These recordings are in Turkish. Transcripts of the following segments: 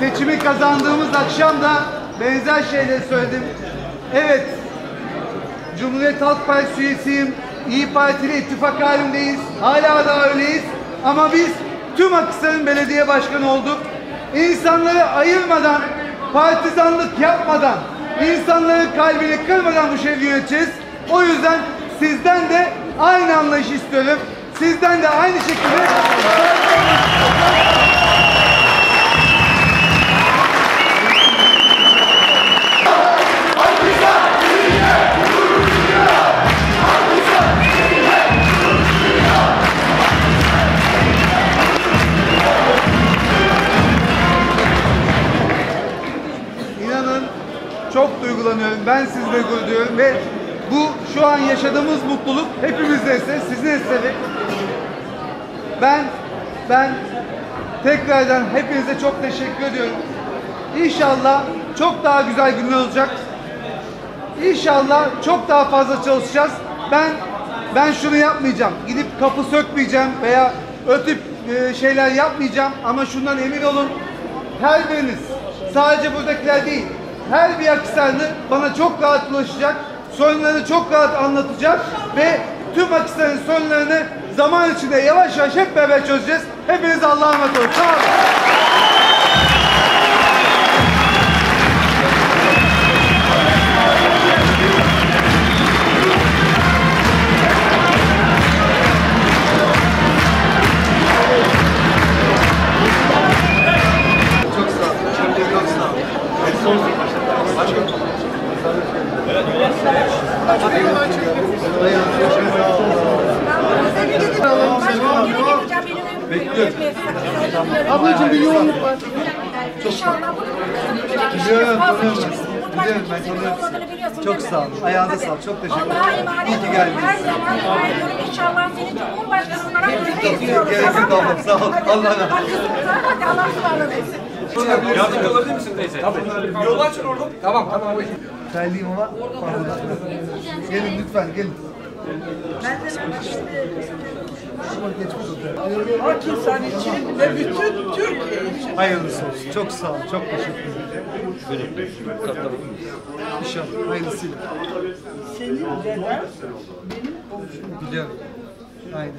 Seçimi kazandığımız akşam da benzer şeyleri söyledim. Evet, Cumhuriyet Halk Partisi üyesiyim. İyi Partili ittifak halindeyiz. Hala da öyleyiz. Ama biz tüm Akhisar'ın belediye başkanı olduk. İnsanları ayırmadan, partizanlık yapmadan, insanların kalbini kırmadan bu şehri yöneteceğiz. O yüzden sizden de aynı anlayış istiyorum. Sizden de aynı şekilde... Çok duygulanıyorum. Ben sizinle gurur duyuyorum ve bu şu an yaşadığımız mutluluk hepimizde ise sizin eseri. Ben tekrardan hepinize çok teşekkür ediyorum. İnşallah çok daha güzel günler olacak. İnşallah çok daha fazla çalışacağız. Ben şunu yapmayacağım. Gidip kapı sökmeyeceğim veya ötüp şeyler yapmayacağım. Ama şundan emin olun. Her biriniz, sadece buradakiler değil, her bir Akhisarlı bana çok rahat ulaşacak, sorunlarını çok rahat anlatacak ve tüm Akhisar'ın sorunlarını zaman içinde yavaş yavaş hep beraber çözeceğiz. Hepiniz Allah'a emanet olun. Sağ olun. Çok sağ olun. Çok sağ olun. Son ablacığım bir yoğunluk var. İnşallah bunu çok sağ olun. Ayağınıza sağlık. Çok teşekkür ederim. İyi ki geldiniz. Her zaman inşallah seni Cumhurbaşkanı'na sağ olun. Allah'a yardımcı olabilir misin teyze? Tabii. Yolu açın orada. Tamam. Terliyim ama gelin lütfen gelin. Ben de Akhisar için ve bütün Türkiye için. Hayırlısı olsun. Çok sağ olun. Çok teşekkür ederim. İnşallah hayırlısıyla. Senin deden benim komşum. Biliyorum. Aynen.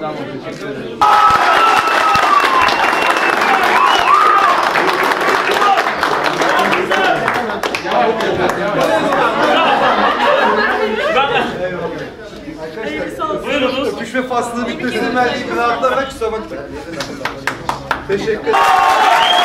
Tamam, teşekkür ederim. Buyurunuz. Öpüşme faslını bitirsin verdiği bir rahatlar ve kusura bakmayın. Teşekkür ederim.